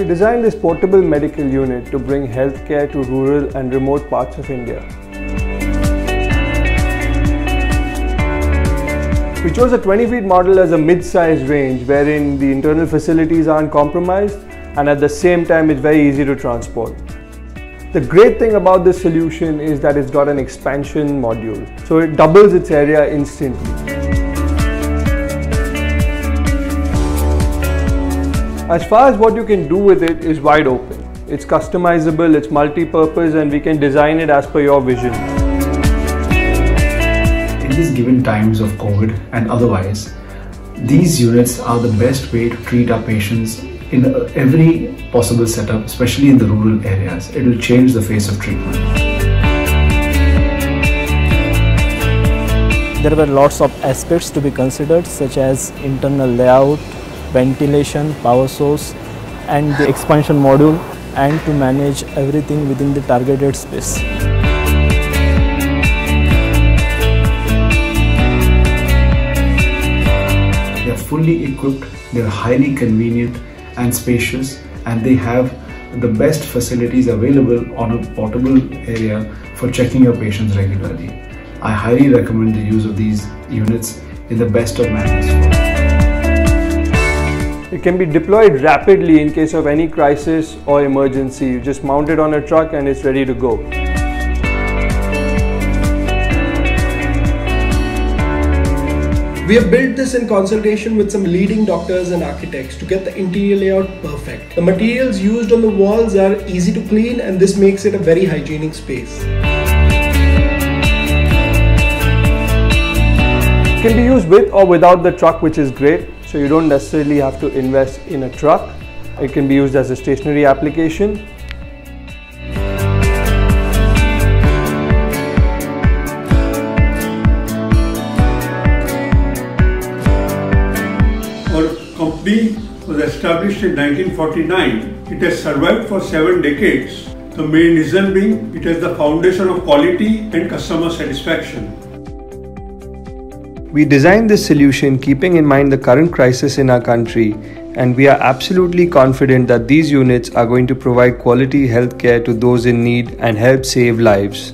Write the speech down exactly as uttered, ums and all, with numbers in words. We designed this portable medical unit to bring healthcare to rural and remote parts of India. We chose a twenty feet model as a mid-sized range wherein the internal facilities aren't compromised and at the same time it's very easy to transport. The great thing about this solution is that it's got an expansion module, so it doubles its area instantly. As far as what you can do with it is wide open. It's customizable, it's multi-purpose, and we can design it as per your vision. In these given times of COVID and otherwise, these units are the best way to treat our patients in every possible setup, especially in the rural areas. It will change the face of treatment. There were lots of aspects to be considered, such as internal layout, ventilation, power source, and the expansion module, and to manage everything within the targeted space. They are fully equipped, they are highly convenient and spacious, and they have the best facilities available on a portable area for checking your patients regularly. I highly recommend the use of these units in the best of manners. It can be deployed rapidly in case of any crisis or emergency. You just mount it on a truck and it's ready to go. We have built this in consultation with some leading doctors and architects to get the interior layout perfect. The materials used on the walls are easy to clean, and this makes it a very hygienic space. It can be used with or without the truck, which is great. So you don't necessarily have to invest in a truck. It can be used as a stationary application. Company was established in nineteen forty-nine. It has survived for seven decades. The main reason being it has the foundation of quality and customer satisfaction. We designed this solution keeping in mind the current crisis in our country, and we are absolutely confident that these units are going to provide quality healthcare to those in need and help save lives.